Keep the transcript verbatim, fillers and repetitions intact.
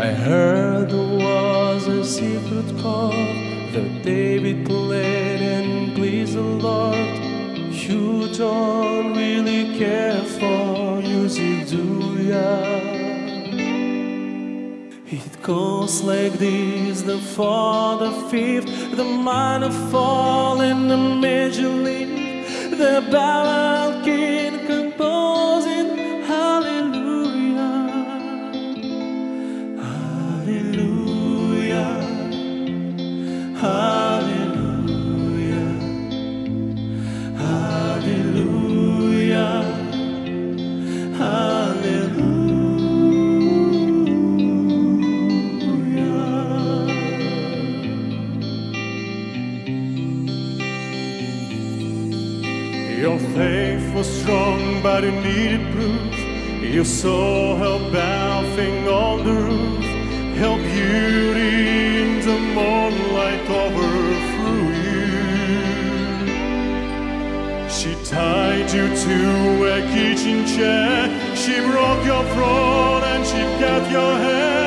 I heard there was a secret chord that David played and pleased the Lord. You don't really care for music, do ya? It goes like this: the fourth, the fifth, the minor fall and the major lift, the ballad king composing hallelujah, hallelujah, hallelujah. Your faith was strong, but you needed proof. You saw her bouncing on the roof, her beauty in the moonlight overthrew you. She tied you to a kitchen chair, she broke your throne and she cut your hair.